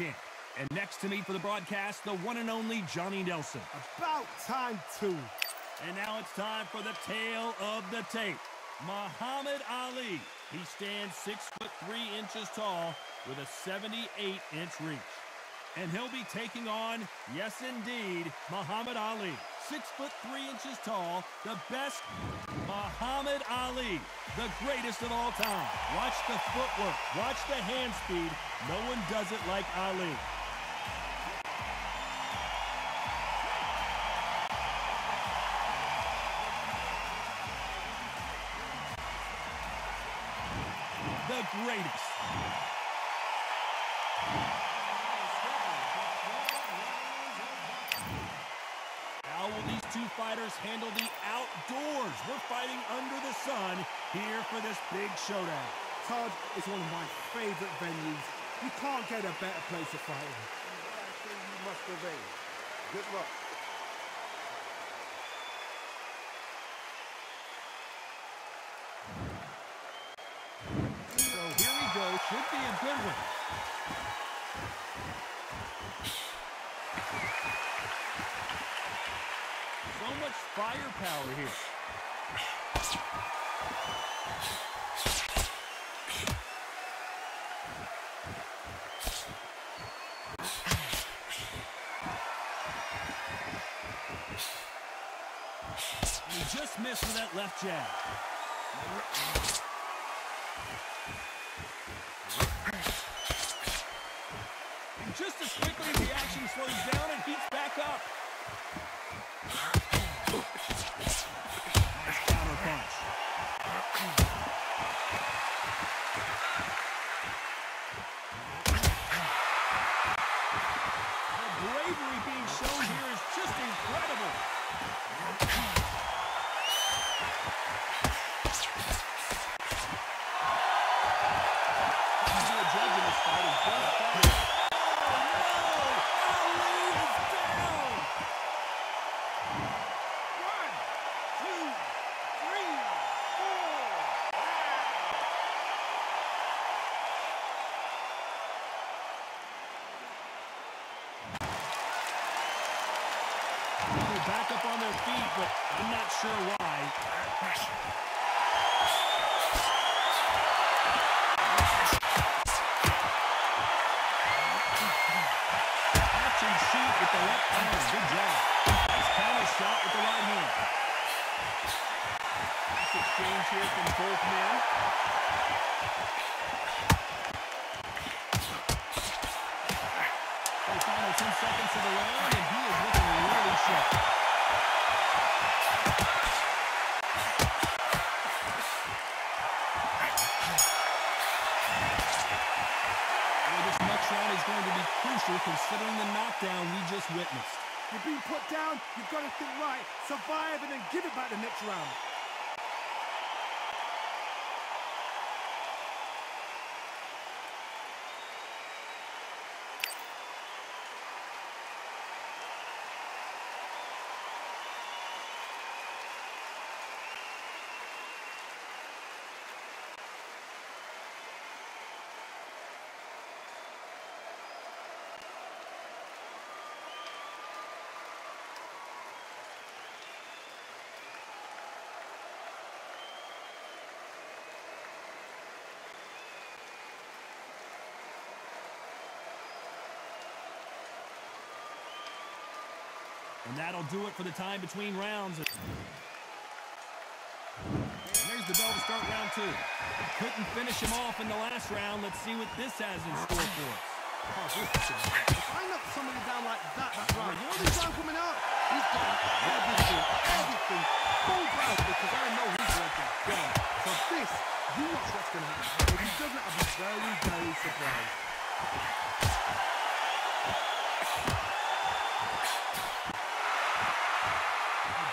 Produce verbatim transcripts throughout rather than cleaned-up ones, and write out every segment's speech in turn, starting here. Camp. And next to me for the broadcast, the one and only Johnny Nelson. About time, too. And now it's time for the tale of the tape. Muhammad Ali. He stands six foot three inches tall with a seventy-eight inch reach. And he'll be taking on, yes indeed, Muhammad Ali. Six foot three inches tall, the best, Muhammad Ali, the greatest of all time. Watch the footwork, watch the hand speed. No one does it like Ali. The greatest. How will these two fighters handle the outdoors? We're fighting under the sun here for this big showdown. Todd is one of my favorite venues. You can't get a better place to fight in. I think you must obey. Good luck. Should be a good one. So much firepower here. And he just missed with that left jab. Just as quickly the action slows down and heats back up. Nice counter punch. The bravery being shown here is just incredible. He's a judge in this fight, he's just fighting. Back up on their feet, but I'm not sure why. Catch and shoot with the left arm. Good job. Nice counter shot with the right hand. Nice exchange here from both men. The final ten seconds of the round, and he is looking really sharp. Considering the knockdown we just witnessed. You've been put down, you've got to think right, survive, and then give it back the next round. And that'll do it for the time between rounds. And there's the bell to start round two. Couldn't finish him off in the last round. Let's see what this has in store for us. I knocked somebody down like that, that's right. You know this round coming out? He's got everything, everything. Full ground, because I know he's got that down. So this, you watch what's going to happen. If he doesn't, I'll be very, very surprised.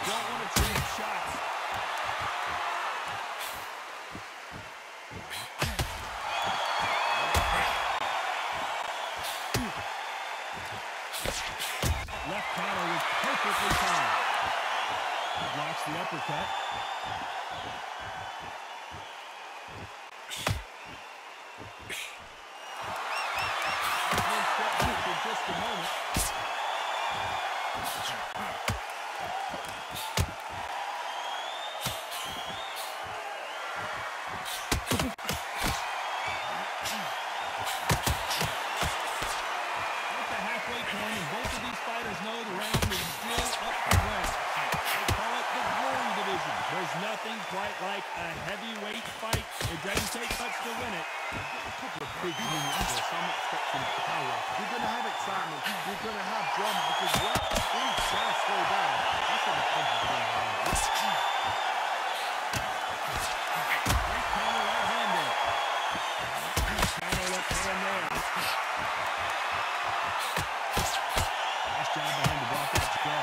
Don't want to trade shots. Left counter was perfectly timed. Blocks the uppercut. One step. just a moment. At the halfway point, and both of these fighters know the round is still up for grabs. They call it the glory division. There's nothing quite like a heavyweight fight. It doesn't take much to win it. A couple of big units, so I'm expecting power. You're going to have excitement. You're going to have drama because what is trying to slow down. That's what the punch is going on. Great counter right hand there. Great counter left hand there. Nice job behind the block out to go.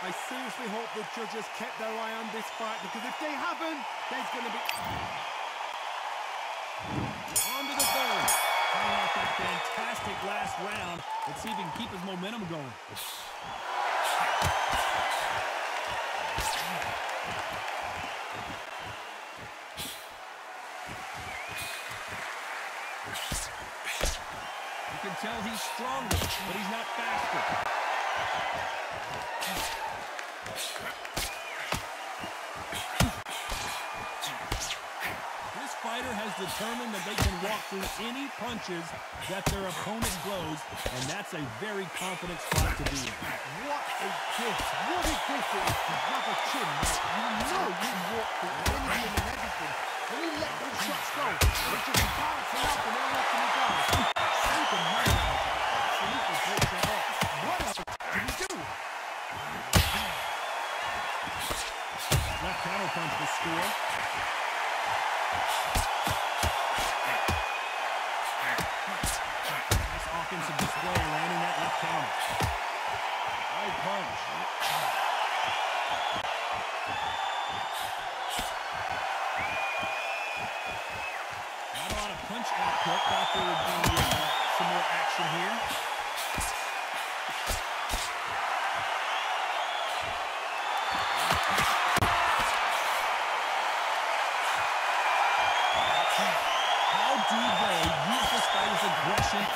I seriously hope the judges kept their eye on this fight, because if they haven't, there's going to be... On to the third. Coming off that fantastic last round. Let's see if he can keep his momentum going. You can tell he's stronger, but he's not faster. This fighter has determined that they can walk through any punches that their opponent blows, and that's a very confident spot to be in. What a gift! What a gift it is to have a chin. You know you walk through energy and everything. When you let those shots go, they just bounce it up and they're letting you down. Super man, absolutely breaks your heart. What else can you do? Left counter punch to score. Nice offensive display, landing that left counter. Right punch. Not a lot of punch output. Thought there would be uh, some more action here.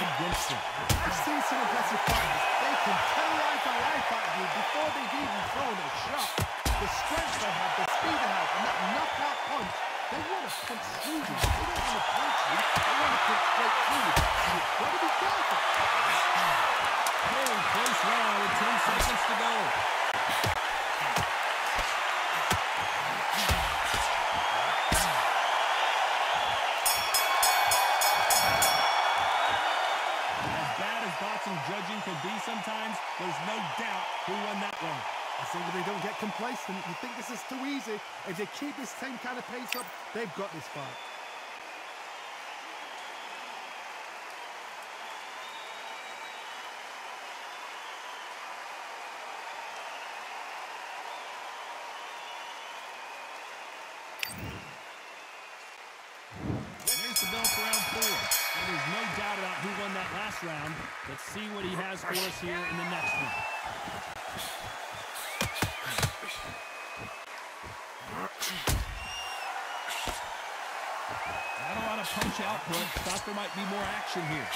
Against them. I've seen some aggressive fighters. They can tell life and life out of you before they've even thrown a shot. The strength they have, the speed they have, and that knockout punch. They want to punch through you. They don't want to punch you. They want to punch straight through you. So you've got to be careful. Very close round with ten seconds to go. Judging can be sometimes, there's no doubt who won that one. As long as they don't get complacent, you think this is too easy. If they keep this same kind of pace up, they've got this fight. There's the bell for round four. And there's no doubt about who won that last round. Let's see what he has for us here in the next one. Not a lot of punch output. Thought there might be more action here.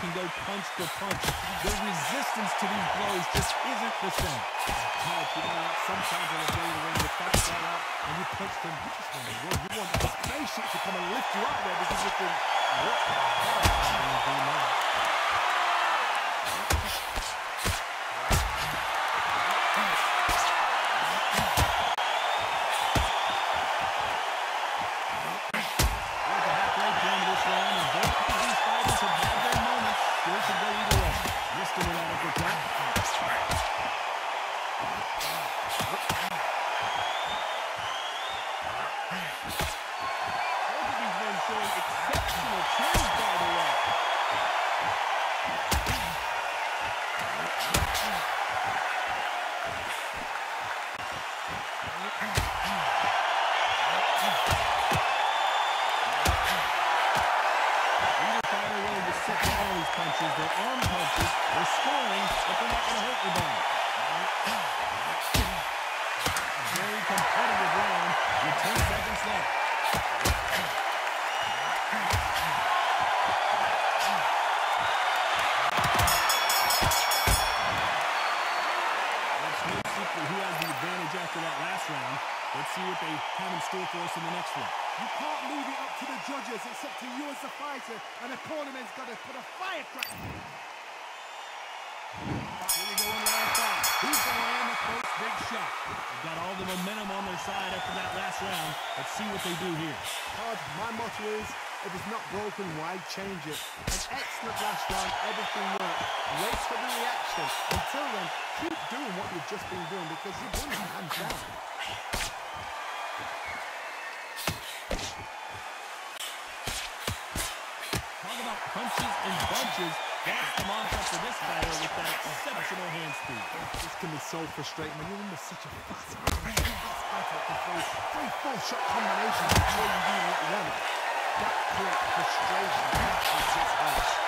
Can go punch to punch. The resistance to these blows just isn't the same. Hard, you know, sometimes when the day when you fight that out and you punch them, you just want to run. You want the spaceship to come and lift you up there because you think, what the hell am I going to do now? There's a halfway judges. It's up to you as the fighter. An opponent has got to put a firecracker. Here we go in the last round. Who's going to land the first big shot? They've got all the momentum on their side after that last round. Let's see what they do here. Todd, my motto is, if it's not broken, why change it? An excellent last round. Everything worked. Wait for the reaction. Until then, keep doing what you've just been doing because you've won hands down. Punches and bunches, that's the mantra for this fighter with that exceptional hand speed. This can be so frustrating when you're in with such a fast, fast battle control, three full-shot combinations before you do not run it. That creates frustration, that is just harsh.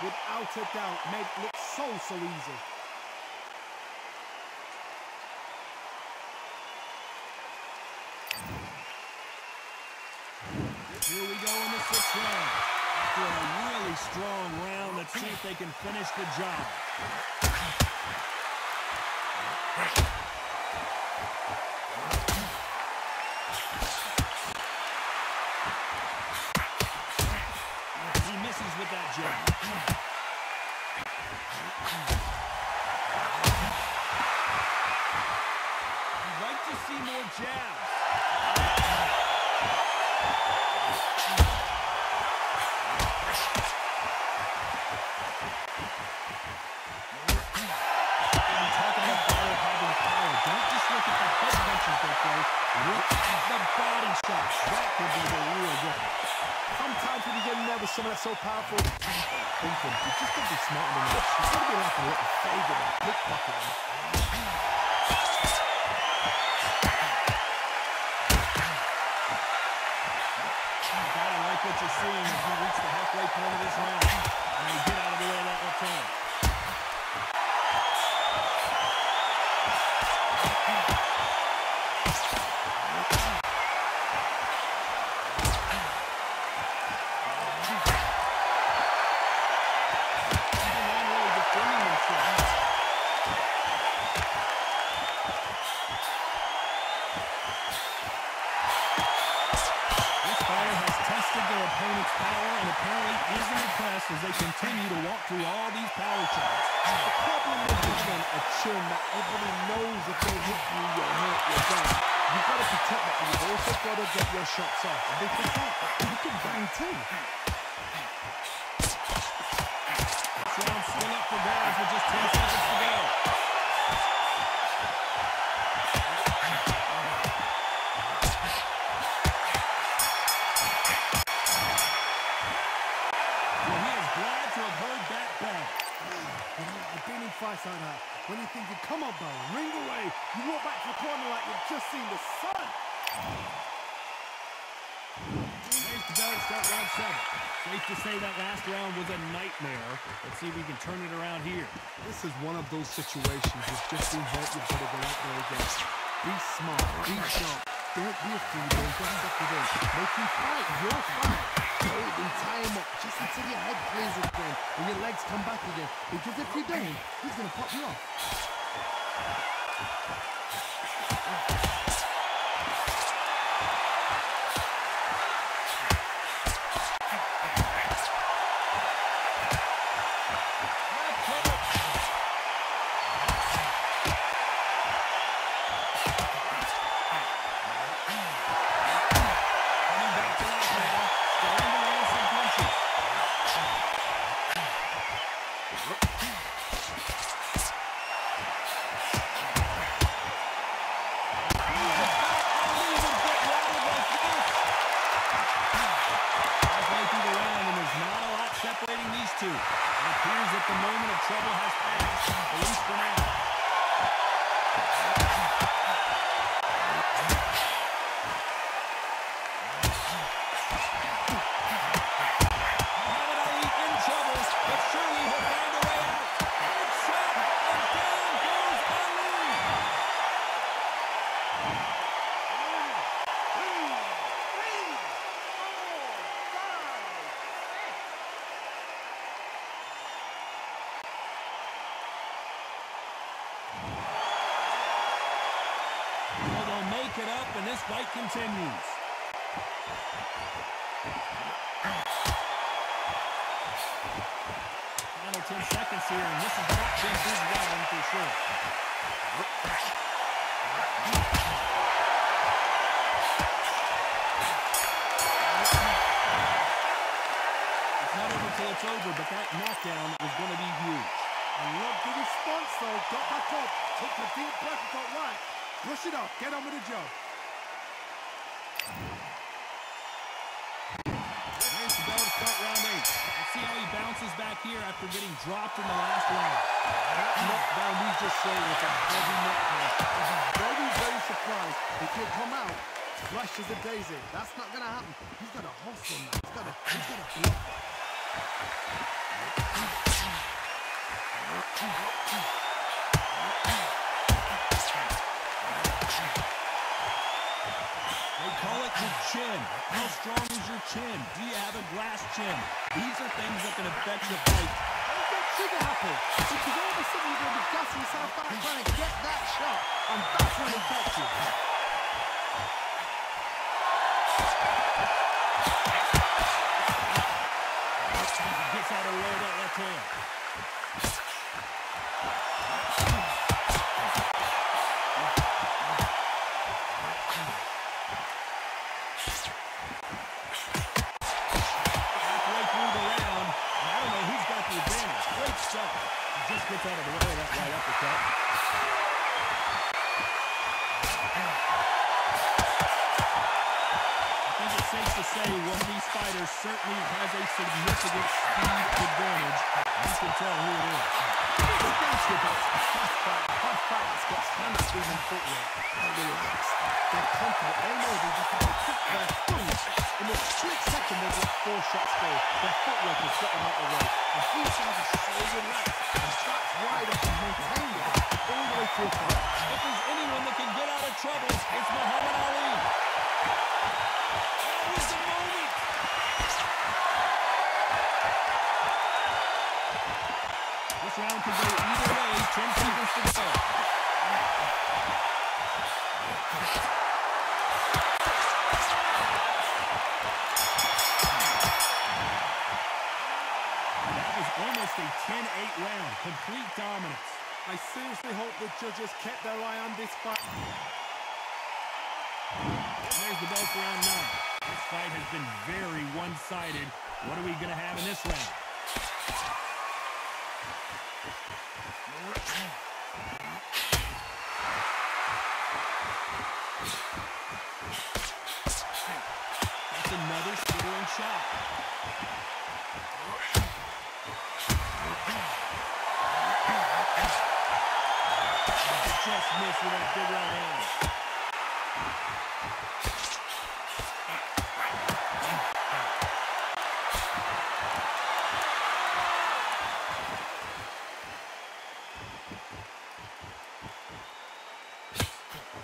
Without a doubt, made it look so, so easy. Here we go in the sixth round. After a really strong round, let's see if they can finish the job. He misses with that jab. I'd like to see more jabs. And talking about power having power, don't just look at the head punches they play. Look at the body shots. That could be the real difference. Sometimes when you get in there with someone that's so powerful, thinking, you just got to be smarter than this. You've got to be like a little favour and a pickpocket. You've got to like what you're seeing as you reach the halfway point of this round. And you get out of the way that one time. As they continue to walk through all these power shots. The problem is you've got a chin that everybody knows if they hit you, you're hurt, you're done. You've got to protect that, but you've also got to get your shots off. And they protect that. You can bang too. This round still up for grabs with just ten seconds to go. Fights like that, when you think, come on, bro, ring away, you walk back to the corner like you've just seen the sun. There's the bell, start round seven. Safe to say that last round was a nightmare. Let's see if we can turn it around here. This is one of those situations that's just been hurt, you've got to go out there again. Be smart, be sharp, don't be a fool, don't get stuck with it. Make you fight, you'll fight. Hold and tie him up just until your head clears his brain and your legs come back again. Because if you don't, he's going to pop you off. It up and this fight continues. Final ten seconds here, and this is not been good round for sure. It's not over till it's over, but that knockdown is going to be huge. I love the response though. Got back up, took the deep breath, got right. Push it off. Get on with the job. There's the bell to start round eight. Let's see how he bounces back here after getting dropped in the last round. That knockdown we just showed was a heavy knockdown. He's very, very surprised. He could come out flush as a daisy. That's not going to happen. He's got a hustle now. He's got a, he's got a block. Chin. How strong is your chin? Do you have a glass chin? These are things that can affect your fight. Don't get sugar apple. Because all of a sudden you're going to be gassing yourself out trying to get that shot. And that's when it gets you. He gets out of the way with that left hand. Gets out of the way of that right uppercut. I think it's safe to say one of these fighters certainly has a significant speed advantage. You can tell who it is. Basketball, tough fight, tough fighters got kind of speed and footwork. They're relaxed, they're comfortable, they know they just have a quick breath, boom. In a split second, they've got four shots go. Their footwork has got them out of the way. And he sounds so relaxed. Wide up and maintain it all the way through. If there's anyone that can get out of trouble, it's Muhammad Ali. That was the moment. This round can go either way. ten seconds to go. Almost a ten eight round, complete dominance. I seriously hope the judges kept their eye on this fight. And there's the bell for round nine. This fight has been very one-sided. What are we going to have in this round? That's another scoring shot. Just missed with that big right hand.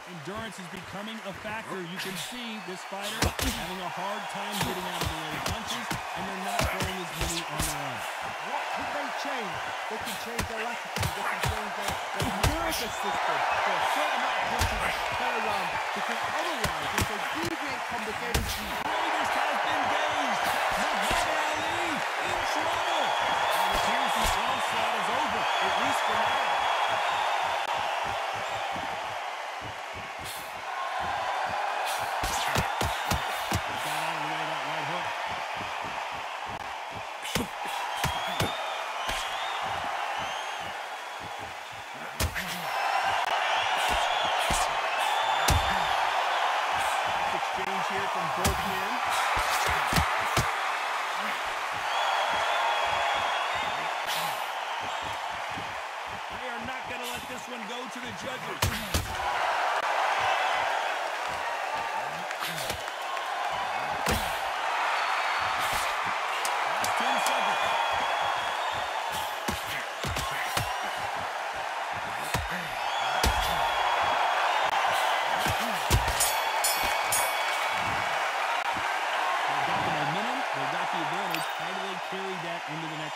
And endurance is becoming a factor. You can see this fighter having a hard time getting out of the way punches, and they're not throwing as many on the line. What can they change? They can change their attitude. They can change their, their nervous system. They're a certain amount of punches per round, because otherwise, if they deviate from the game, the greatest has been dazed. Muhammad Ali in trouble. And it appears the onslaught is over, at least for now. Left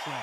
punch.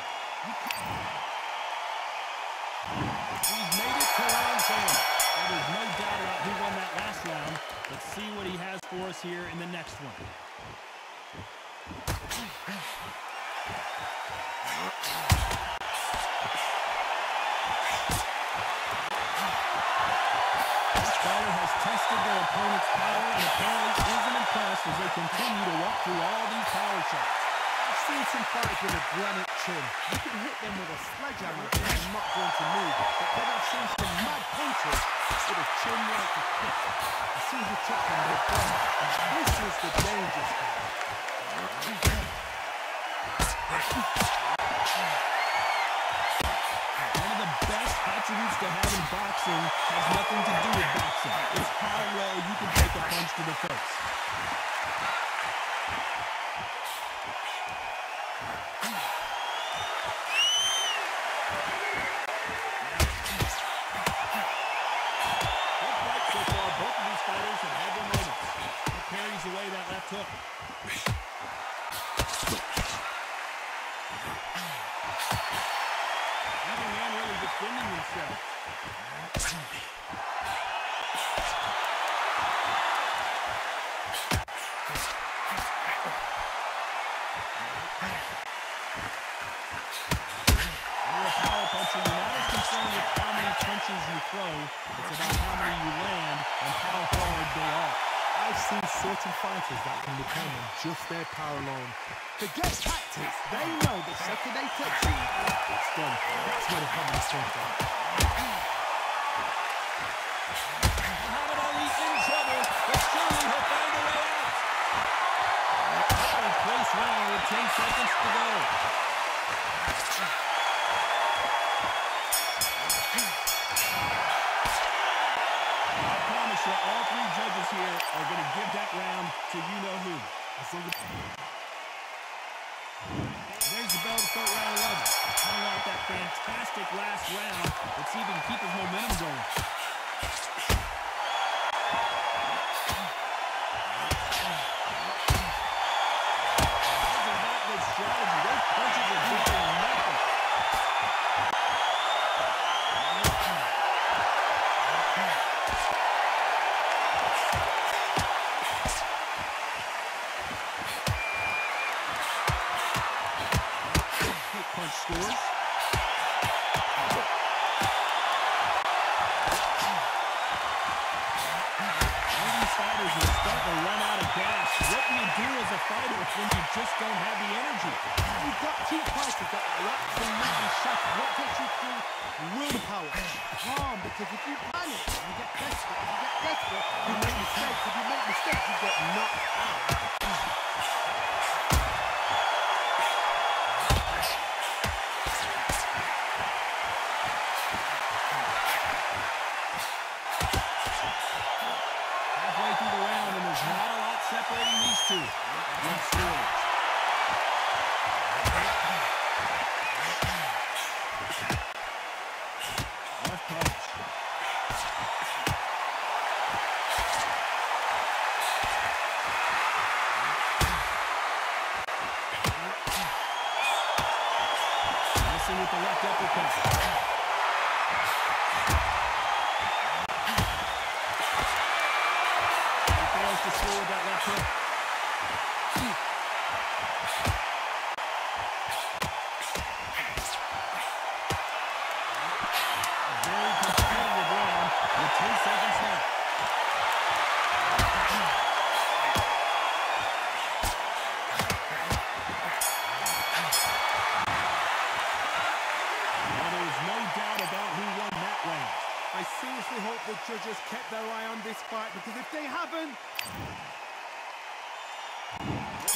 the judges kept their eye on this fight, because if they haven't...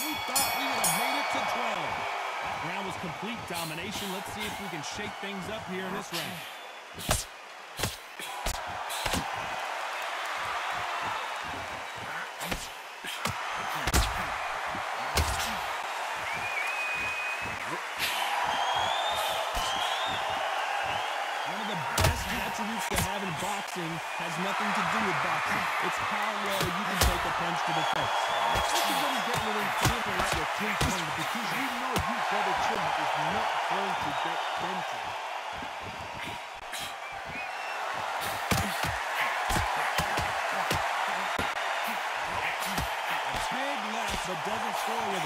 We thought we would have made it to twelve. That round was complete domination. Let's see if we can shake things up here in this round. To have in boxing has nothing to do with boxing. It's how well you can take a punch to the face. This is what he's getting in favor of your three points, because you know you got a chin is not going to get dented. A big left, but doesn't score with it.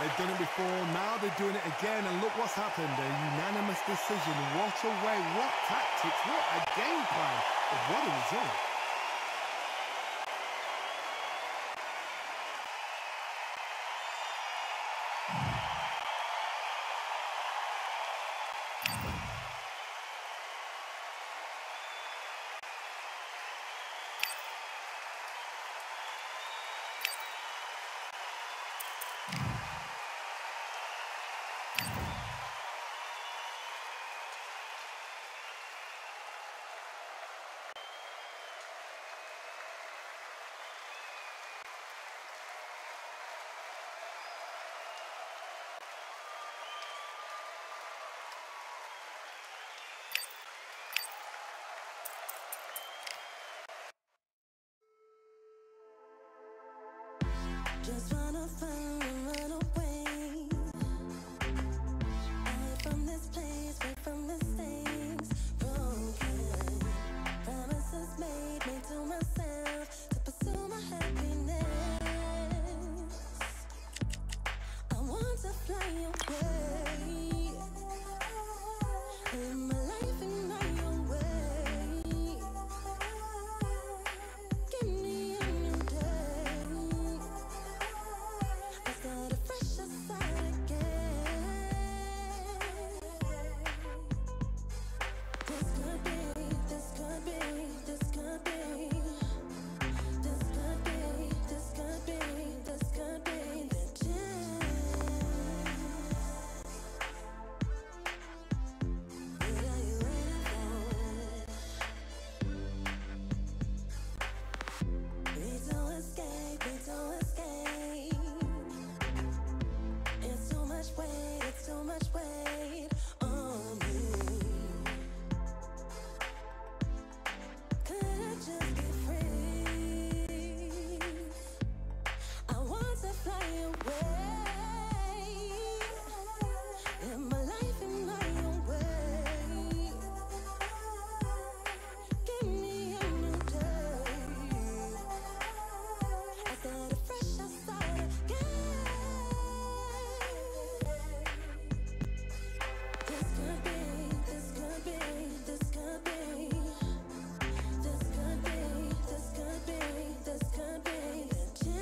They've done it before, now they're doing it again, and look what's happened, a unanimous decision. What a way, what tactics, what a game plan, and what a result. Just wanna find and run away, hide from this place, away from mistakes, broken promises made me to myself, to pursue my happiness. I want to fly away, live my life in my own way, give me a new day. This could be, this could be, this could be the chance.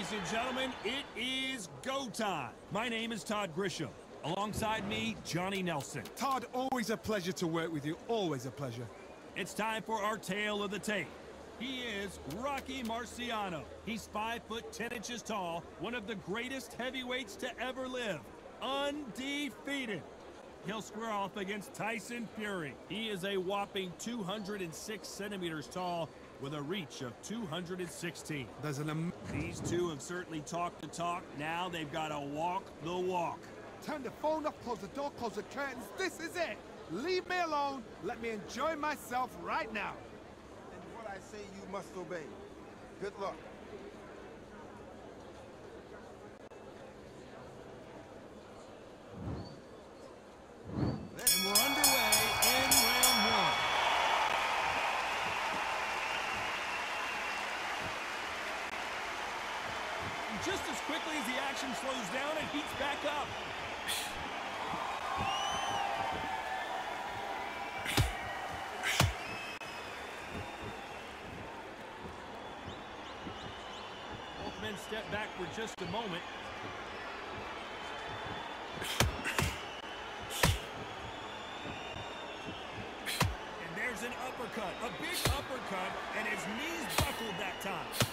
Ladies and gentlemen, it is go time. My name is Todd Grisham. Alongside me, Johnny Nelson. Todd, always a pleasure to work with you. Always a pleasure. It's time for our tale of the tape. He is Rocky Marciano. He's five foot ten inches tall, one of the greatest heavyweights to ever live. Undefeated. He'll square off against Tyson Fury. He is a whopping two hundred six centimeters tall with a reach of two hundred sixteen. There's an These two have certainly talked the talk. Now they've got to walk the walk. Turn the phone off, close the door, close the curtains. This is it. Leave me alone. Let me enjoy myself right now. And what I say you must obey. Good luck. And we're underway in round one. And just as quickly as the action slows down, it heats back up. Both men step back for just a moment. An uppercut, a big uppercut, and his knees buckled that time.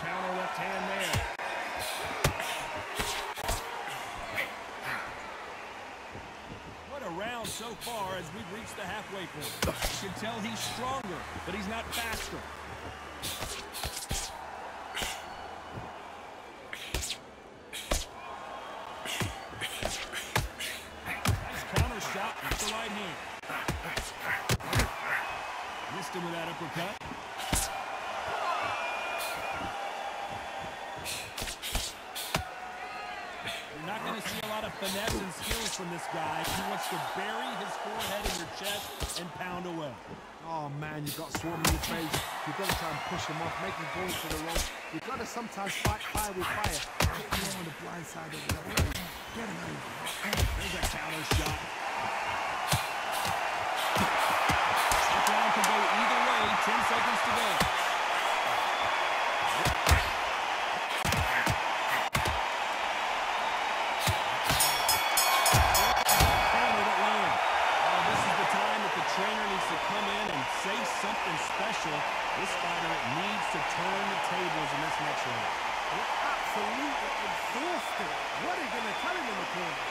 Counter left hand there. Round so far as we've reached the halfway point. You can tell he's stronger, but he's not faster. Nice counter shot with the right hand. Missed him with that uppercut. You're not going to see a lot of finesse and skills from this guy. He wants to bury his forehead in your chest and pound away. Oh, man, you've got swarm in your face. You've got to try and push him off, make him go to the rope. You've got to sometimes fight fire with fire. Get him on the blind side of the other. Get him out of here. There's a counter shot. This round can go either way. ten seconds to go. Something special. This fighter needs to turn the tables in this next round. They're absolutely exhausted. What are you going to tell him in the corner?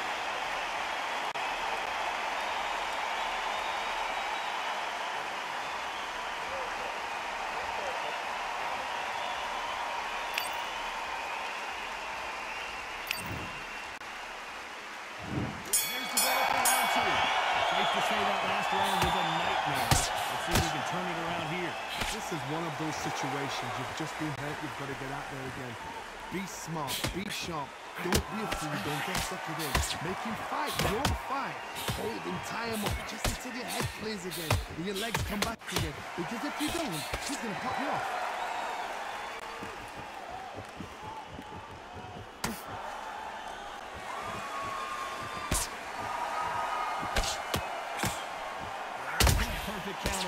Here's the battle for round two. Safe to say that last round was a nightmare. Turn it around here. This is one of those situations. You've just been hurt. You've got to get out there again. Be smart. Be sharp. Don't be a fool. Don't get stuck in it. Make him fight. Don't fight. Hold him. Tie him up. Just until your head plays again. And your legs come back again. Because if you don't, he's going to pop you off. Counter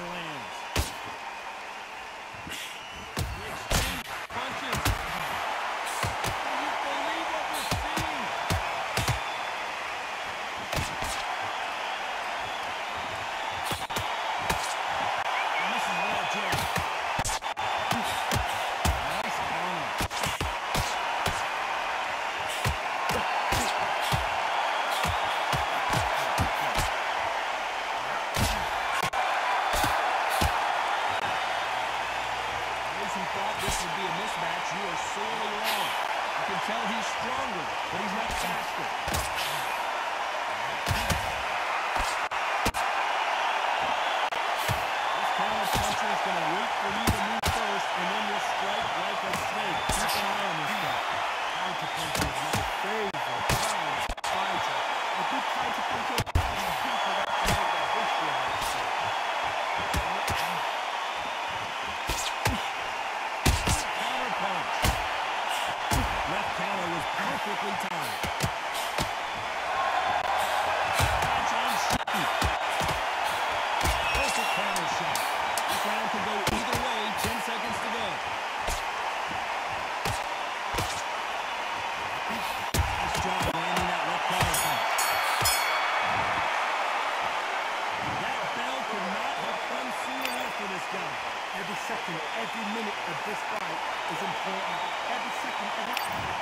second, every minute of this fight is important. Every second, every second.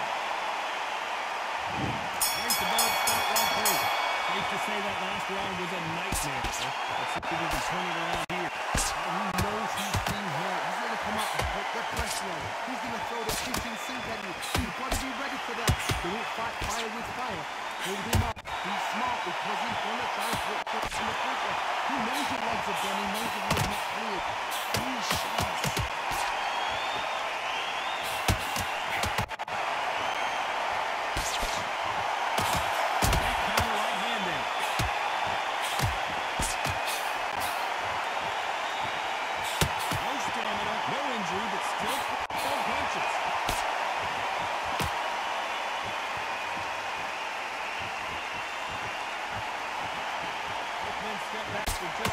Here's the bell start round three. Safe to say that last round was a nightmare. Let's see if he can turn it around here. And he knows he's being hurt. He's going to come up and put the pressure on him. He's going to throw the kitchen sink at you. You've got to be ready for that. He won't fight fire with fire. Hold him up. He's smart because he's going to try to put in the pressure. He knows your legs are done. He knows your legs not cleared. He's sharp. Get out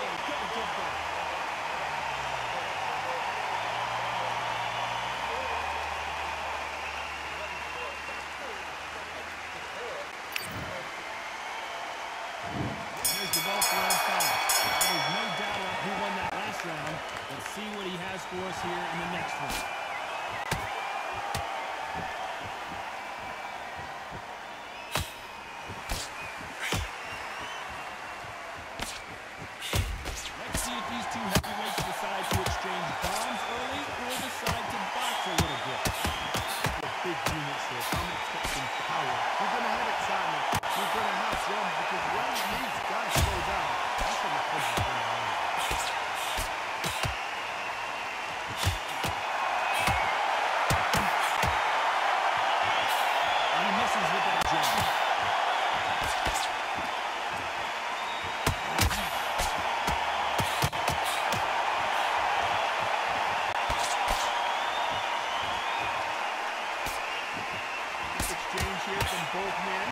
there, get the job done. fires the ball for round five. There's no doubt about who won that last round. Let's see what he has for us here in the next one. Who won that one?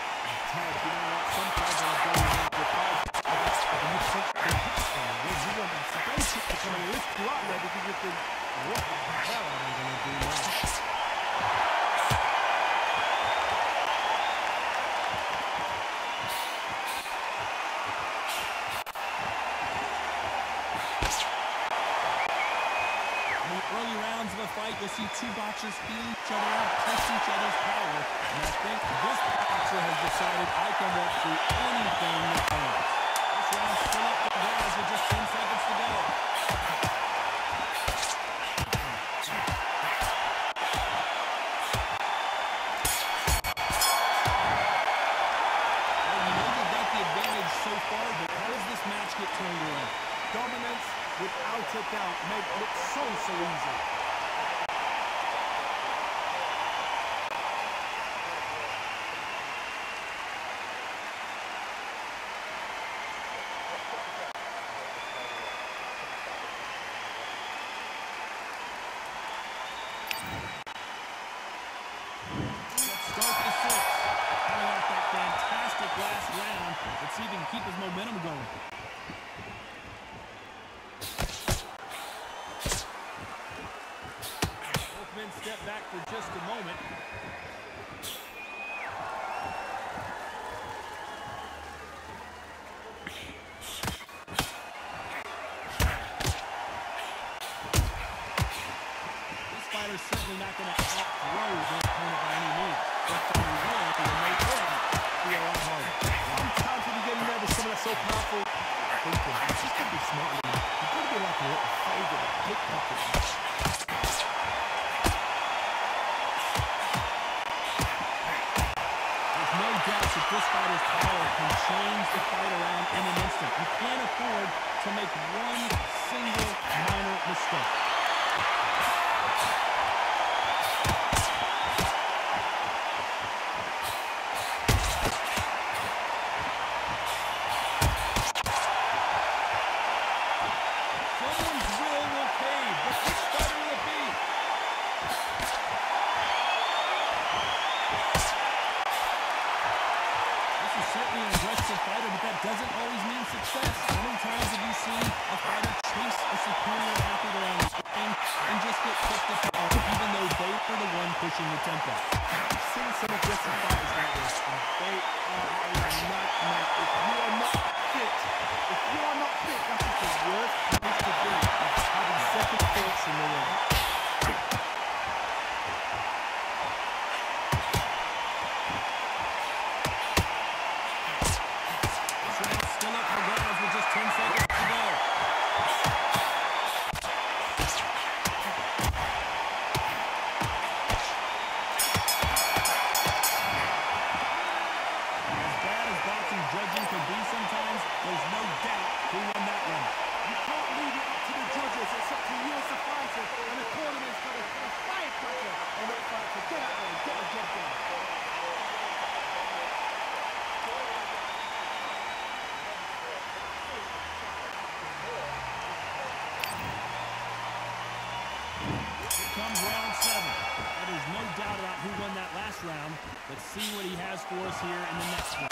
You can't leave it up to the judges. It's up to your survivor and a court. first round. Let's see what he has for us here in the next one.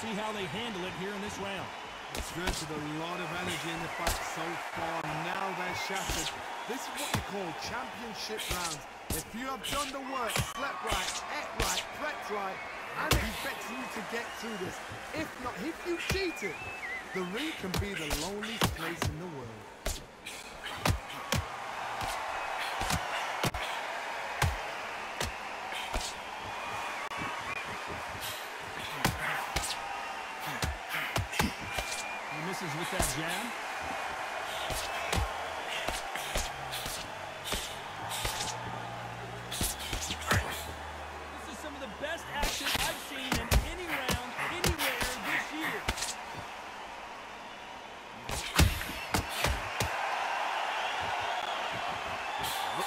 see how they handle it here in this round. Exerted a lot of energy in the fight so far. Now they're shattered. This is what we call championship rounds. If you have done the work, slept right, ate right, prepped right, I expect you to get through this. If not, if you cheated, the ring can be the loneliest place in the world. With that jab. This is some of the best action I've seen in any round, anywhere this year.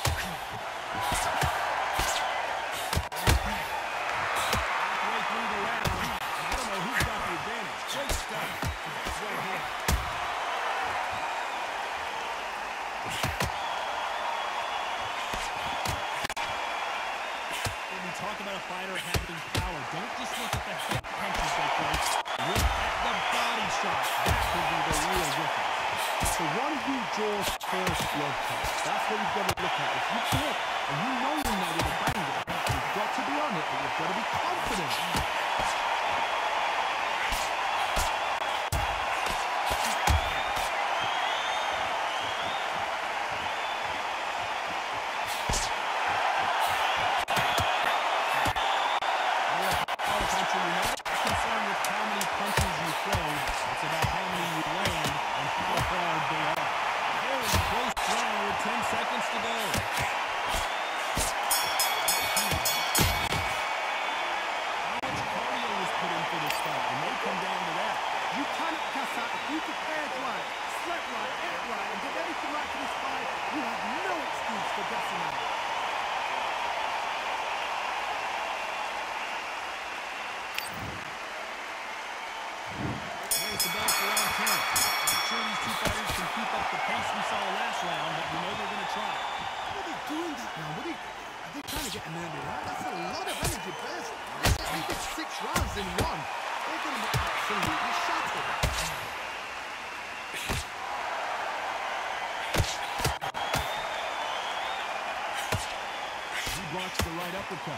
Halfway through the round. I don't know who's got the advantage. Great stuff. Talk about a fighter having power. Don't just look at the head punches they throw. Look at the body shot. That could be the real difference. It's the one who draws first blood test. That's what you've got to look at. If you clip and you know you're not going to bang it, you've got to be on it, but you've got to be confident. Blocks the right uppercut.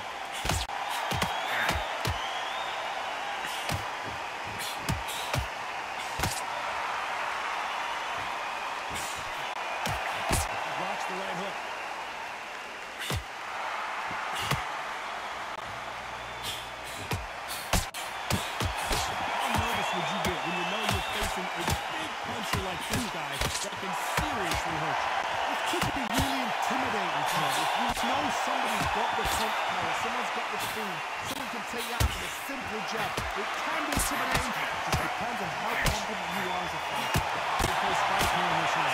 Blocks the right hook. How nervous would you get when you know you're facing a big puncher like this guy that can seriously hurt you? It could be really intimidating to you. If you know somebody's got the pump power, someone's got the speed, someone can take you out with a simple jab, it can be intimidating. Just depends on how confident you are as a fighter. Because fight here in this round.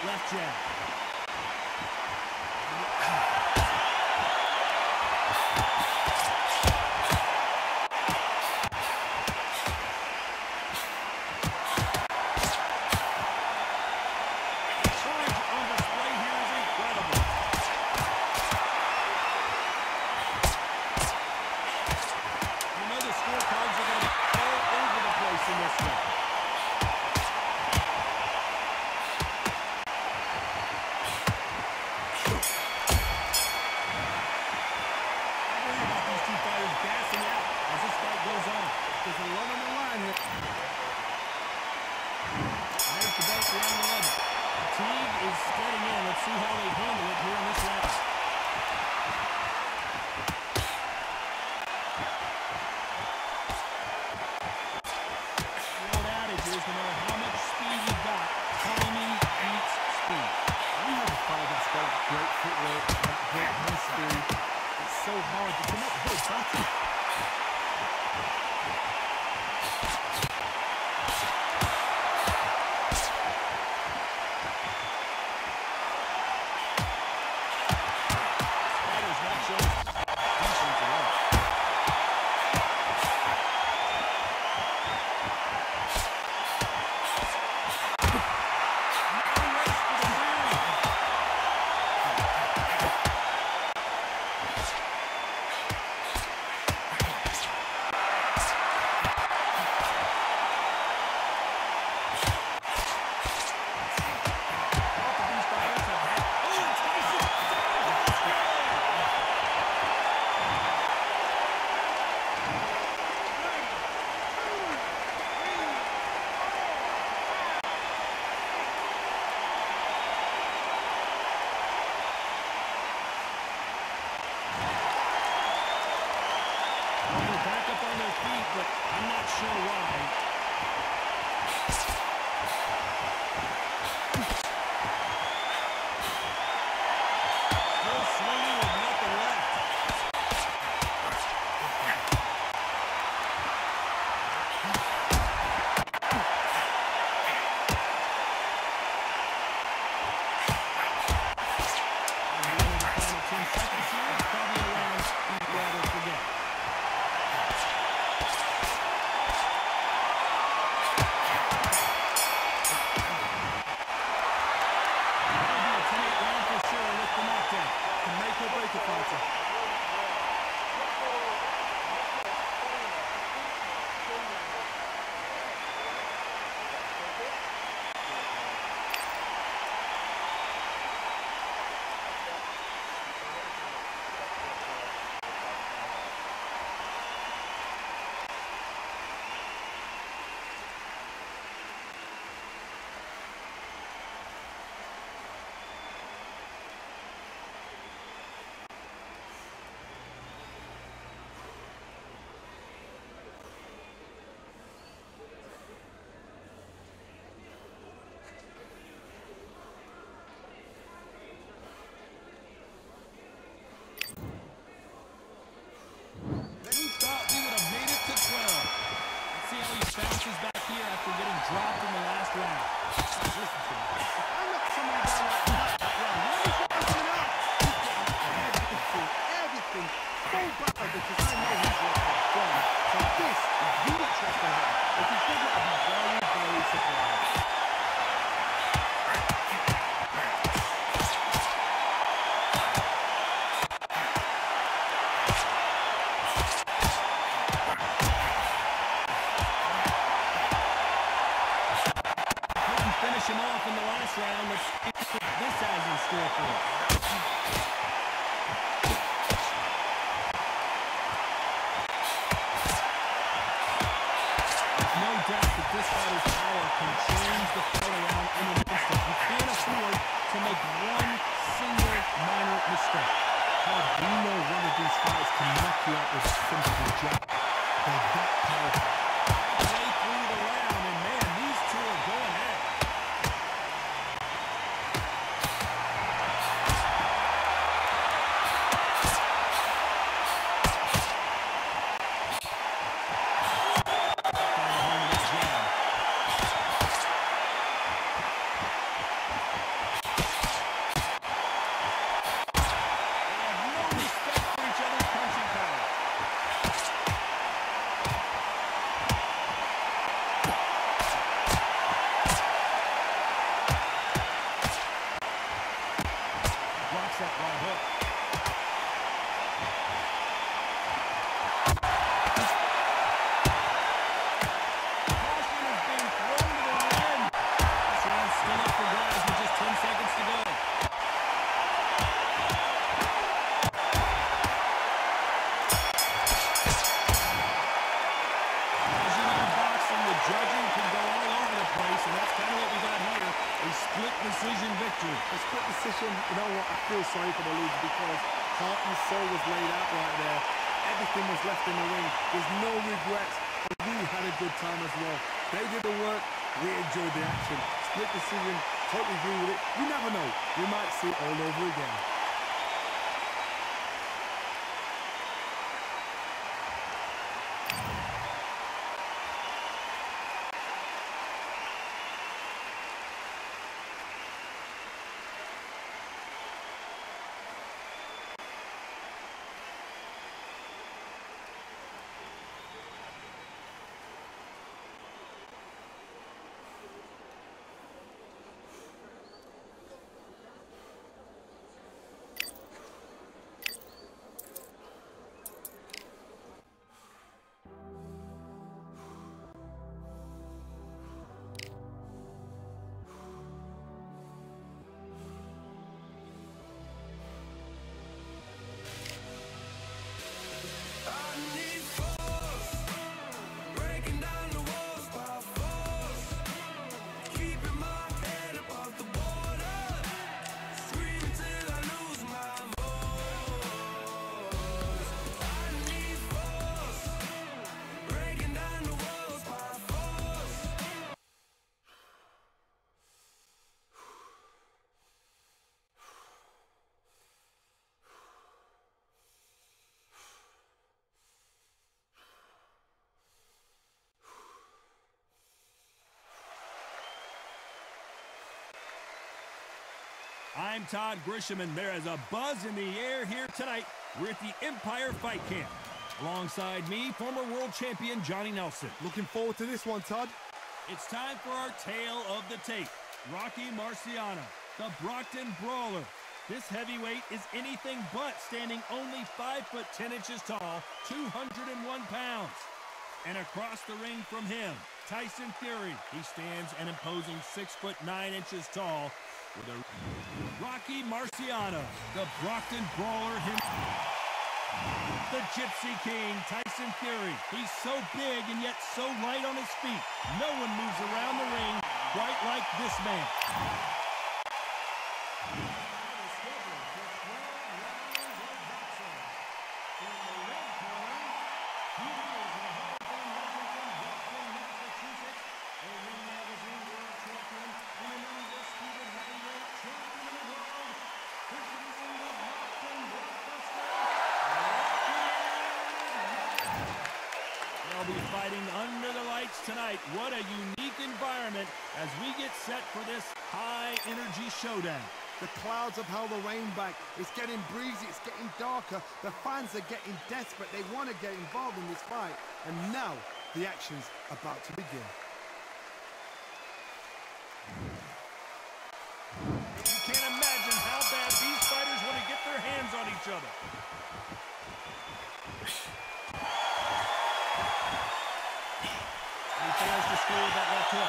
Left jab. speed, but I'm not sure why. Full swinging with nothing left. I'm Todd Grisham, and there is a buzz in the air here tonight. We're at the Empire Fight Camp. Alongside me, former world champion Johnny Nelson. Looking forward to this one, Todd. It's time for our tale of the tape. Rocky Marciano, the Brockton Brawler. This heavyweight is anything but, standing only five foot ten inches tall, two hundred one pounds. And across the ring from him, Tyson Fury. He stands an imposing six foot nine inches tall with a Rocky Marciano, the Brockton Brawler himself. The Gypsy King, Tyson Fury. He's so big and yet so light on his feet. No one moves around the ring quite like this man. Be fighting under the lights tonight. What a unique environment as we get set for this high-energy showdown. The clouds have held the rain back. It's getting breezy. It's getting darker. The fans are getting desperate. They want to get involved in this fight. And now the action's about to begin. You can't imagine how bad these fighters want to get their hands on each other. Fails to score that left hook. He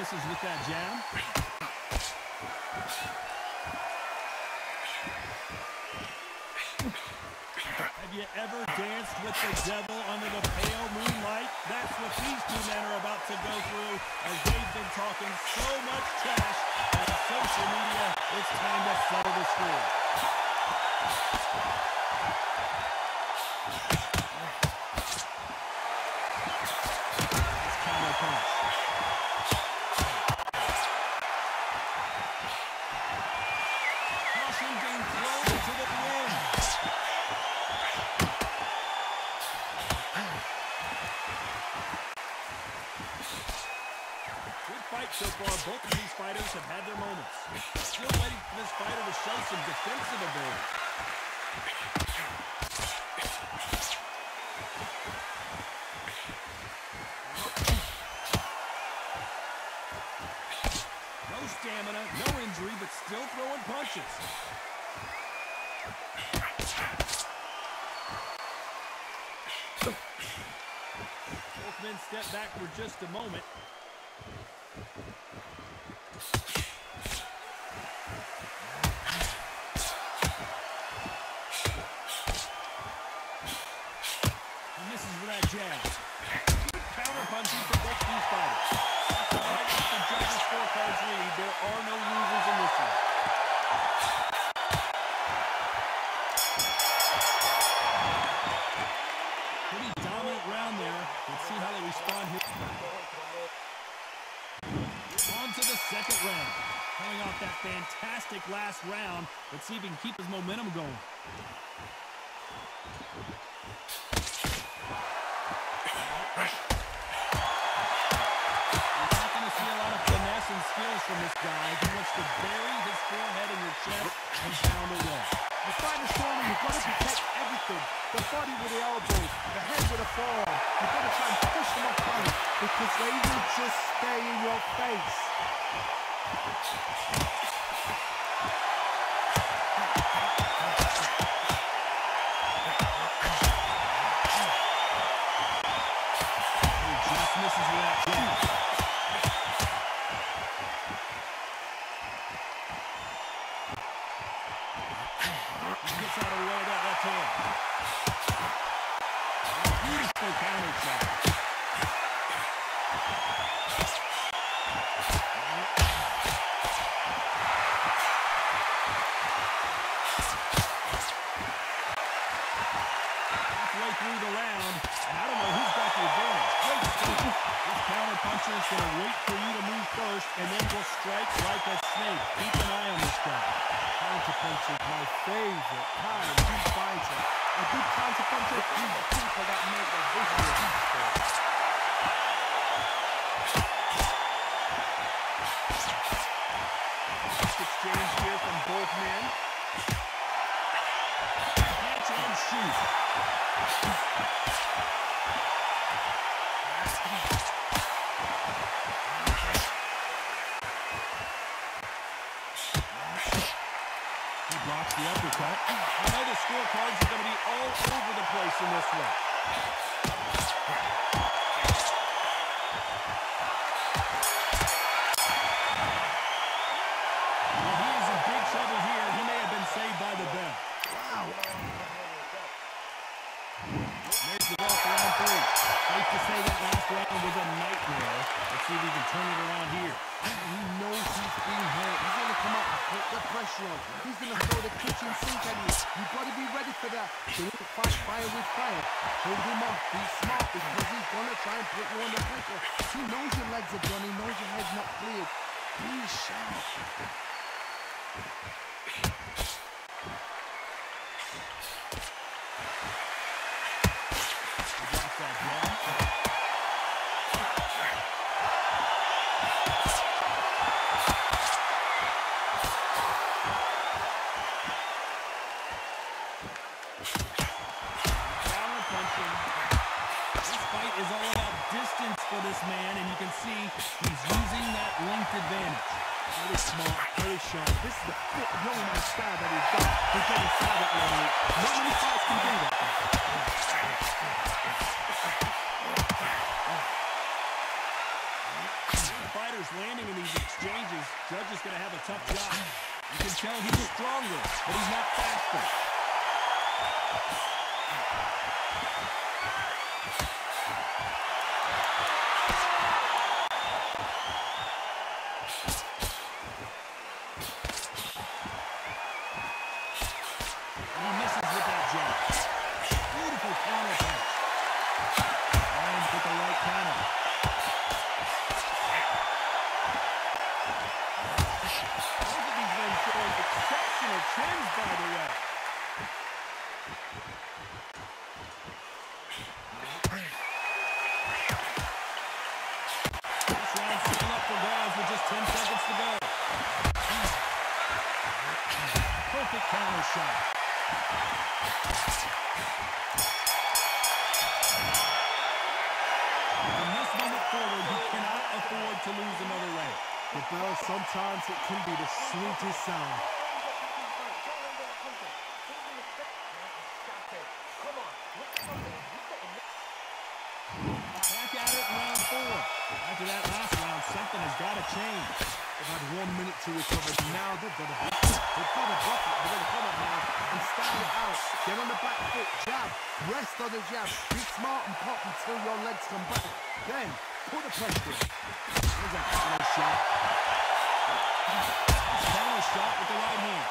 misses with that jab. Have you ever danced with the devil under the pale moonlight? That's what these two men are about to go through, as they've been talking so much trash. Social media, it's time to settle the score. It's counter punch. Caution being thrown to the win. Good fight so far. Both of these fighters have had their moments. Still waiting for this fighter to show some defensive ability. No stamina, no injury, but still throwing punches. Both men step back for just a moment. Second round. Coming off that fantastic last round. Let's see if he can keep his momentum going. You're not going to see a lot of finesse and skills from this guy. He wants to bury his forehead in your chest and pound away. The fight is strong. You've got to protect everything. The body with the elbows, the head with the forearm. You've got to try and push them off balance because they will just stay in your face. Beautiful counter shot. the puncher is going to wait for you to move first, and then will strike like a snake. Keep an eye on this guy. Counterpunch is my favorite kind. He finds it. A good counterpunch is the people that make the visual effect. Exchange here from both men. Catch and shoot. He blocks the uppercut. I know the scorecards are going to be all over the place in this one. See if he can turn it around here. He knows he's being hurt. He's going to come up and put the pressure on. He's going to throw the kitchen sink at you. You've got to be ready for that. Don't fight fire with fire. Hold him up. Be smart because he's going to try and put you on the quicker. He knows your legs are done. He knows your head's not cleared. Be sharp. Sometimes it can be the sweetest sound. Back at it round four. After that last round, something has got to change. They've had one minute to recover. Now they've got to block it. They've got to block it. They've got to come up now and stand it out. Get on the back foot. Jab. Rest on the jab. Be smart and pop until your legs come back. Then, put the pressure in. There's a counter shot. Counter shot with the right hand.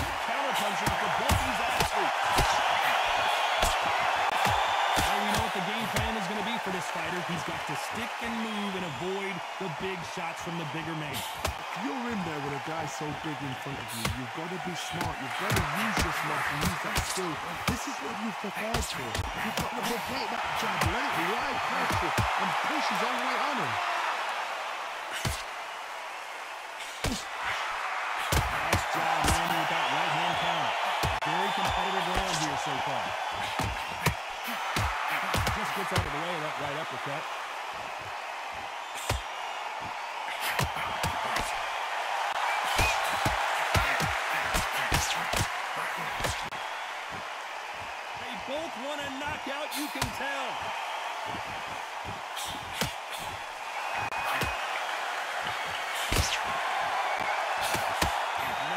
Counter punching for both of these athletes. Now we know what the game plan is going to be for this fighter. He's got to stick and move and avoid the big shots from the bigger man. You're in there with a guy so big in front of you. You've got to be smart. You've got to use your smarts and use that skill. This is what you've prepared for. You've got to play that jab late, right pressure, and push his own way on him. Nice job landing with that right hand counter. Very competitive round here so far. Just gets out of the way of that right uppercut. Want a knockout, you can tell. We're not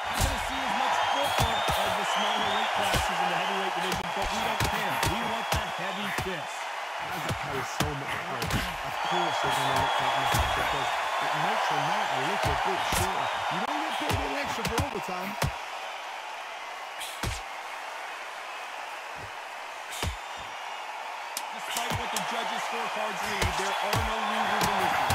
going to see as much footwork as the smaller weight classes in the heavyweight division, but we don't care. We want that heavy fist. That carries so much power. Of course they're going to look like this because it makes them out a little bit shorter. You don't get paid an extra for overtime. judges' scorecards read, there are no losers in this one.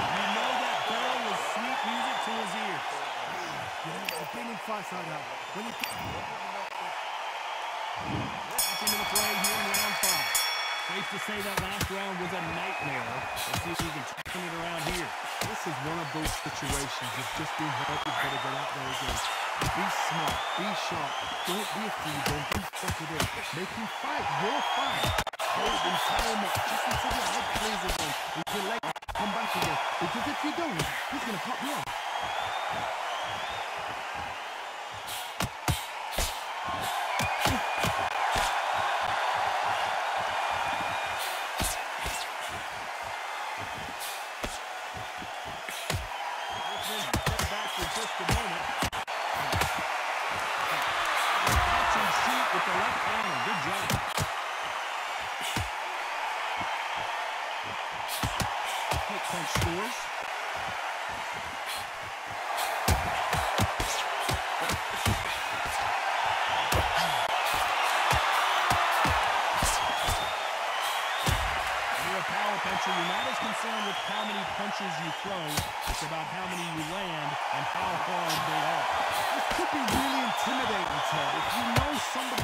You know that barrel was sweet music to his ears. You're bending twice right now. When you back into the play here in round five. Safe to say that last round was a nightmare. Let's see if you can turn it around here. This is one of those situations of just being healthy, but to get out there again. Be smart, be sharp, don't be a fool, don't be stuck with it. Make him fight, you'll fight. Hold him, tie him up, just until your head plays again. You can let him come back again, because if you don't, he's going to pop you off. Something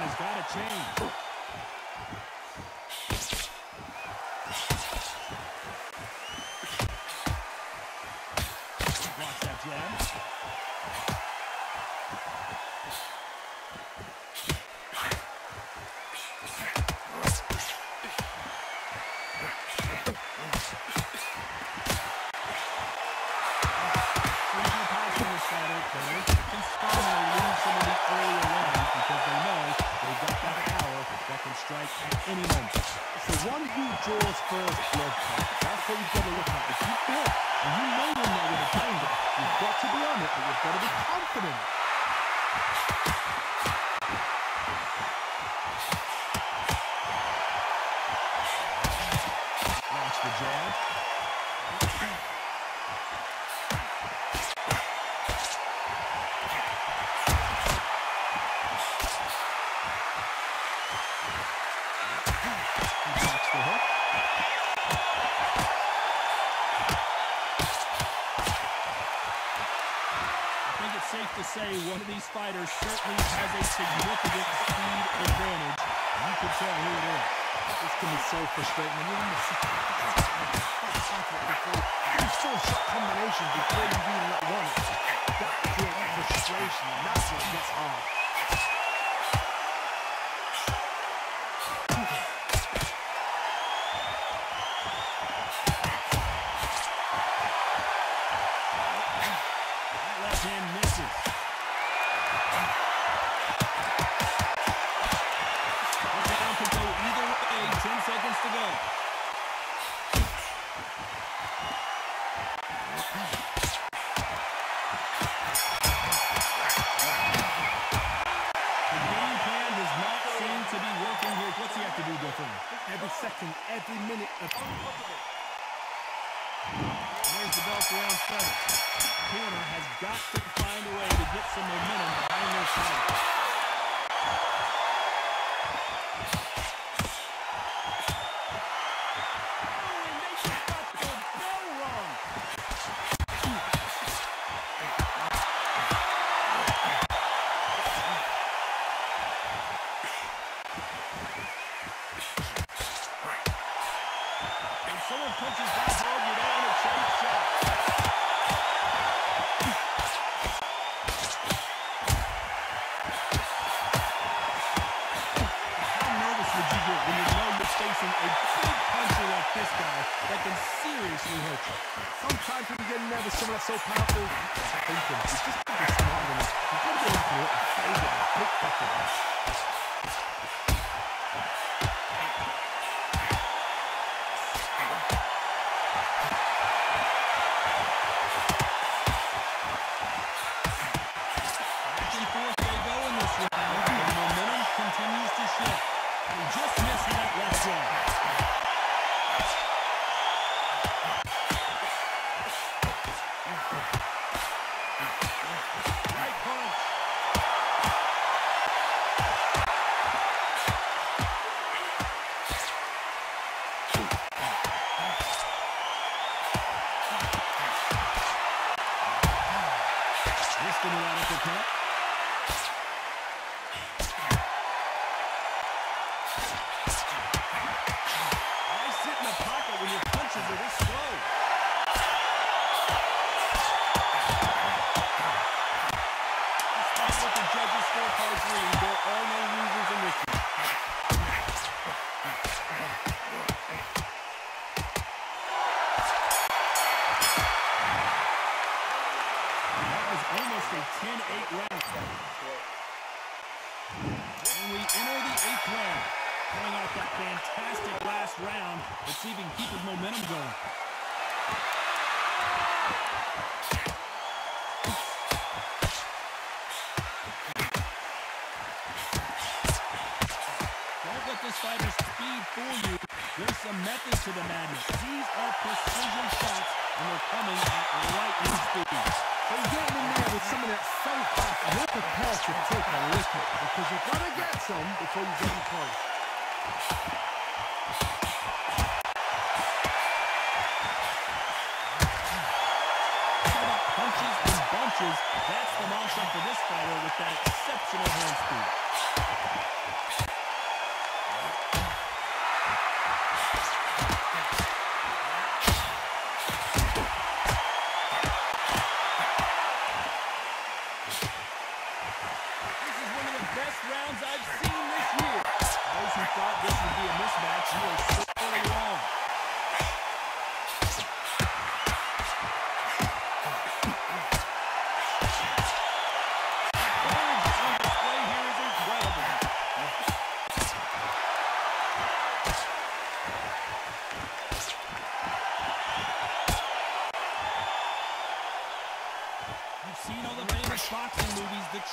has got to change. Watch that jab. Any moment. It's the one who draws first blood. That's what you've got to look at. If you feel it, and you know you're not going to find it, you've got to be on it, but you've got to be confident. Watch the jab. Say one of these fighters certainly has a significant speed advantage. You can tell who it is. This can be so frustrating. When you're in the you saw shot combination before you even let one. That creates frustration, and that's what gets hard. Every second, every minute of There's the bell for round seven. Corner has got to find a way to get some momentum behind their side. So powerful, thinking. He's just going to be smart enough. He's going to get into it and save it and pick back at us. Back and forth they go in this round. The momentum continues to shift. He just missed that left one. To the madness. These are precision shots, and they're coming at lightning speed. They're getting in there with some of that safe pass. Your prepared to take a look at, because you've got to get some before you get them close. Punches and bunches. That's the mantra for this fighter with that exceptional hand speed.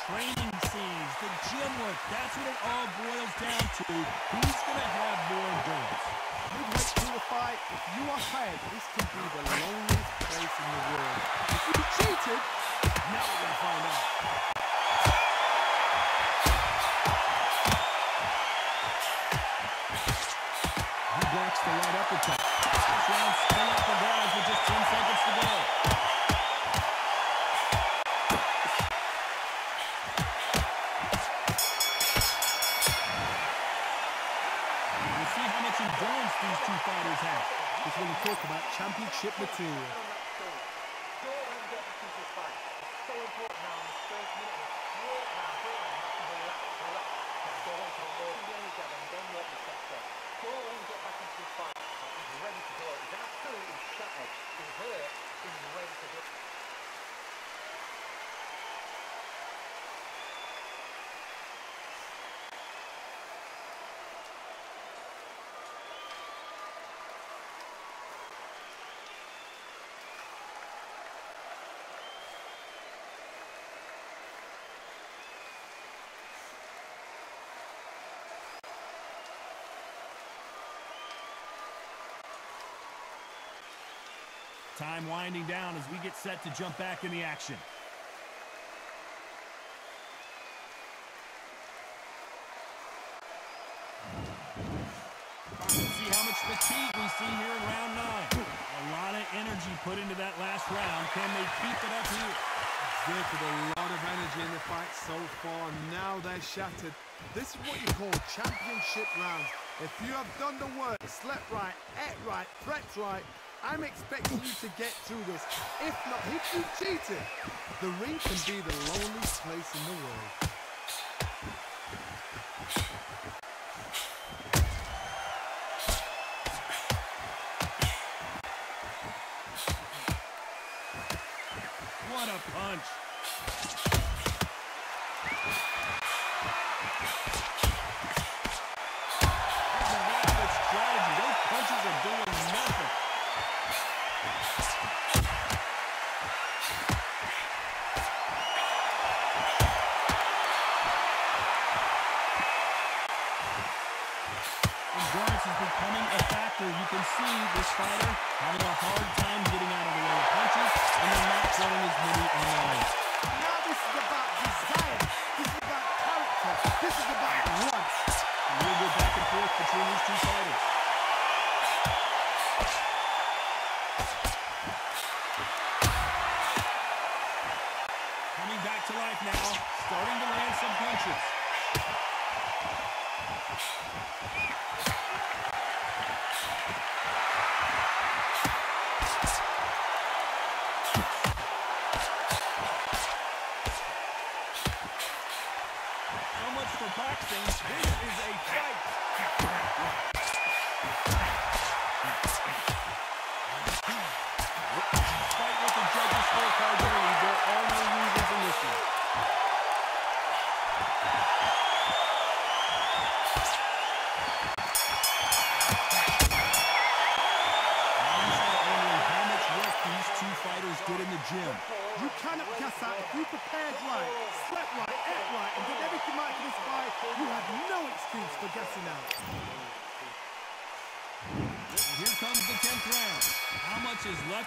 Training scenes, the gym work, that's what it all boils down to. Who's going to have more endurance? Midway through a fight, if you are tired, this can be the loneliest place in the world. If you cheated, now we're going to find out. He blocks the right uppercut. This round spun up the rounds with just ten seconds to go. Is when you talk about championship material. Time winding down as we get set to jump back in the action. See how much fatigue we see here in round nine. A lot of energy put into that last round. Can they keep it up here? Exerted a lot of energy in the fight so far. Now they're shattered. This is what you call championship rounds. If you have done the work, slept right, ate right, prepped right, I'm expecting you to get through this. If not, if you cheated, the ring can be the loneliest place in the world. What a punch.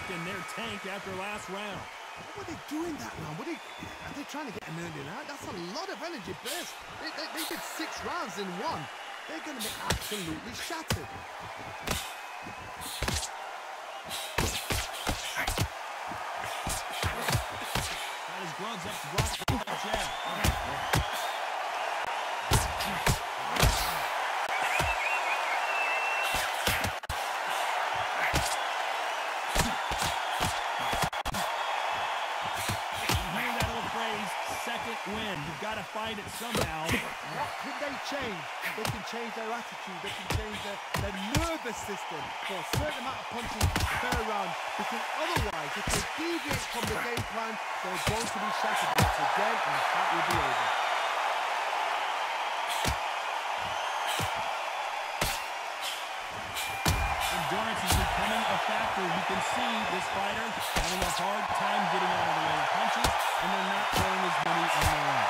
In their tank after last round. What were they doing that round? What are they, are they trying to get a million out? That's a lot of energy burst. They, they, they did six rounds in one. They're going to be absolutely shattered. Got his gloves up to Brockton with that jab. Win. You've got to find it somehow. What can they change? They can change their attitude. They can change their, their nervous system for a certain amount of punches per round. Because otherwise, if they deviate from the game plan, they're going to be shattered once again, and the fight will be over. Endurance is becoming a factor. You can see this fighter having a hard time getting out of the way of punches, and they're not throwing as many on their own.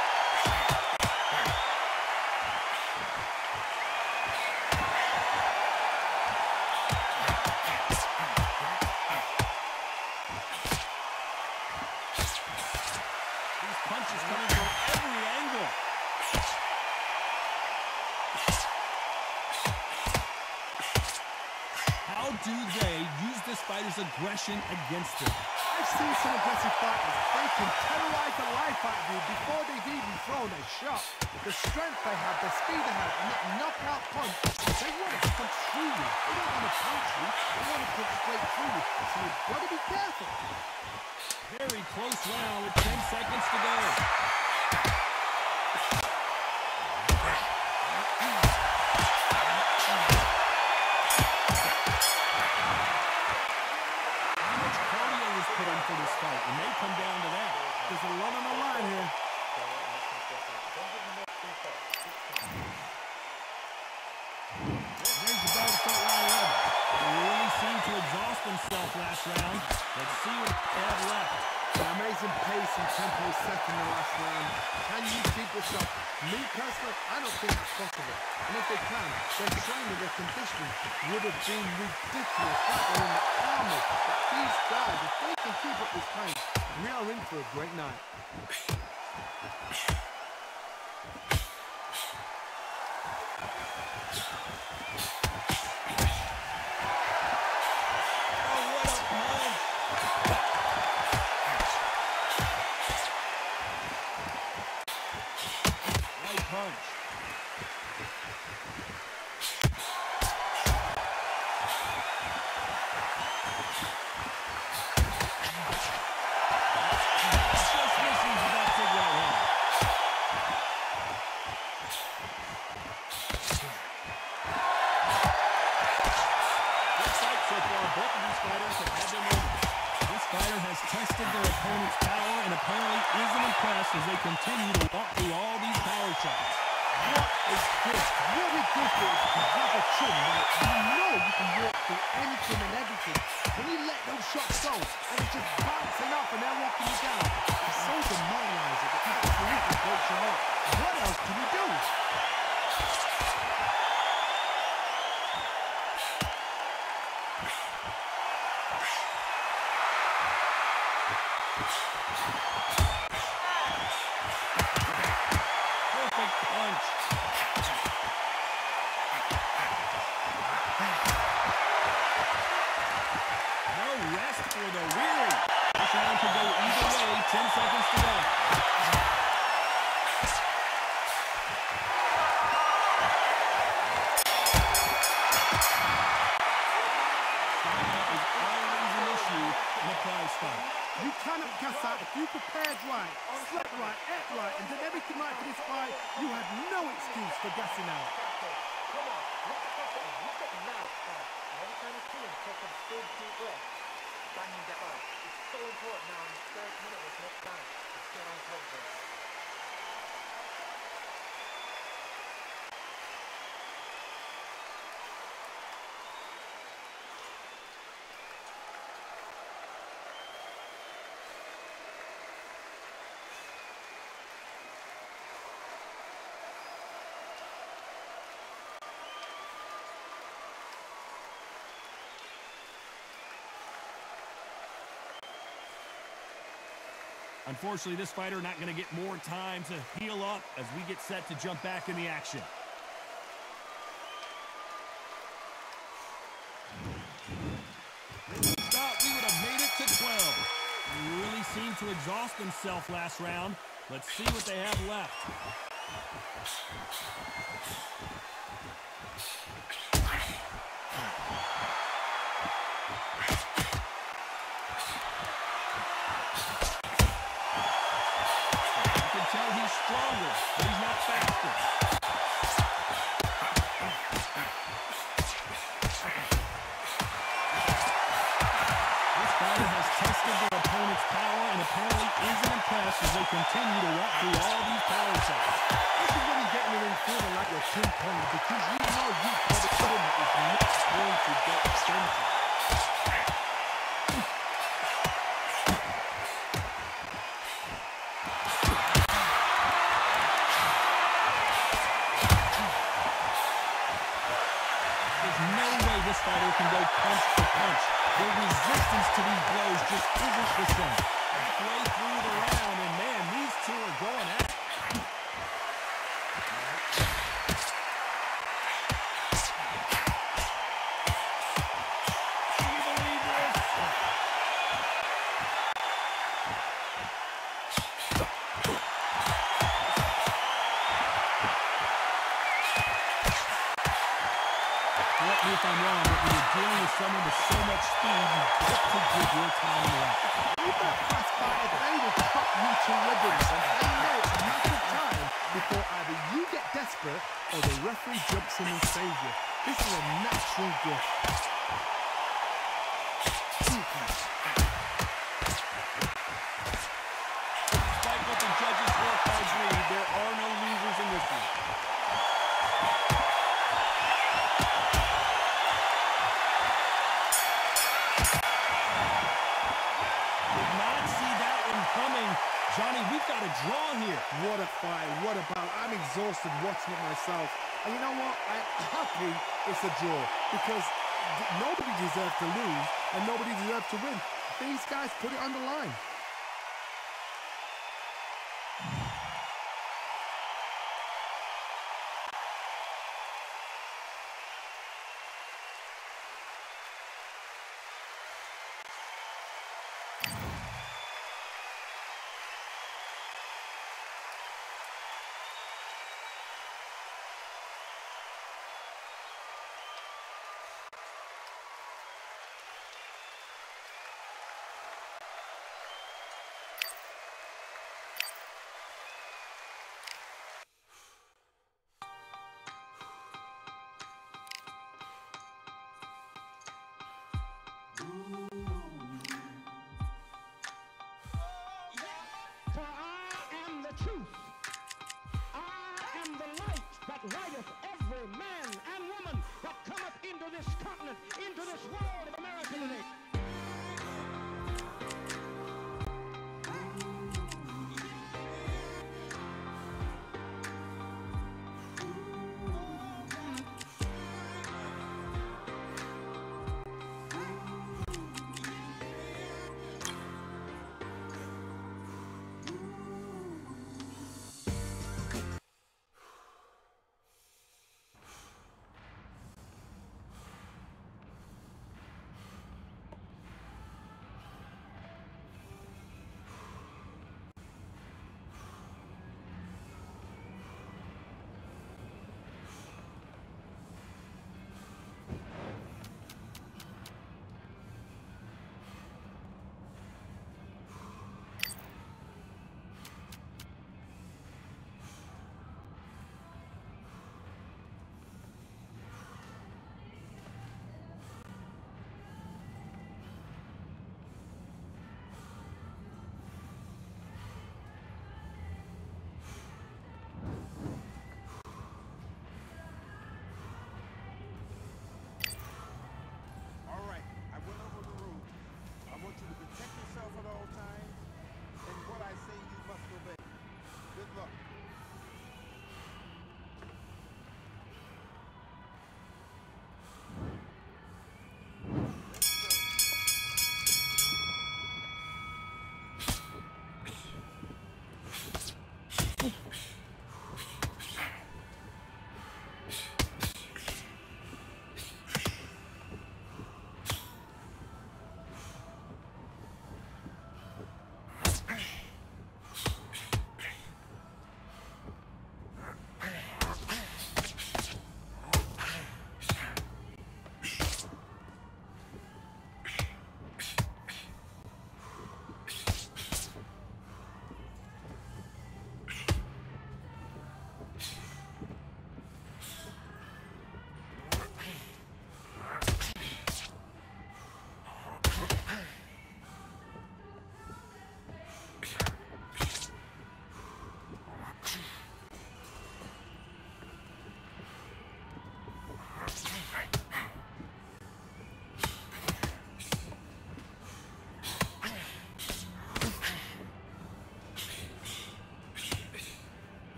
These punches coming from every angle. How do they use this fighter's aggression against them? I've seen some aggressive fighters. They can terrorize the life out of you before they've even thrown a shot. The strength they have, the speed they have, and that knockout punch, they want to punch through you. They don't want to punch you, they want to punch straight through you. So you've got to be careful. Very close round with ten seconds to go. For this fight, and they come down to that. There's a lot on the line here. There's the bell to start round eleven. They really seemed to exhaust themselves last round. Let's see what they have left. An amazing pace and tempo set in the last round. Can you keep this up? if they can. They're showing that their conditioning would have been ridiculous. They're in the army. But these guys, if they can keep up this time, we are in for a great night. Unfortunately, this fighter not going to get more time to heal up as we get set to jump back in the action. We thought we would have made it to twelve. He really seemed to exhaust himself last round. Let's see what they have left. Continue to walk through all these power shots. This is really getting it in further like a ping-pong because you know you put it in that is not going to get extended. There's no way this fighter can go punch to punch. The resistance to these blows just isn't the same. Halfway through the round and man, these two are going at it. Can you believe this? Correct me if I'm wrong, but when you're dealing with someone with so much speed, you've got to give your time away. You two ribbons, and I know it's a matter of time before either you get desperate or the referee jumps in and saves you. This is a natural gift. Despite what the judges' scorecards read, there are no losers in this one. Johnny, we've got a draw here. What a fight, what a battle. I'm exhausted watching it myself. And you know what? I'm happy it's a draw, because nobody deserved to lose and nobody deserved to win. These guys put it on the line.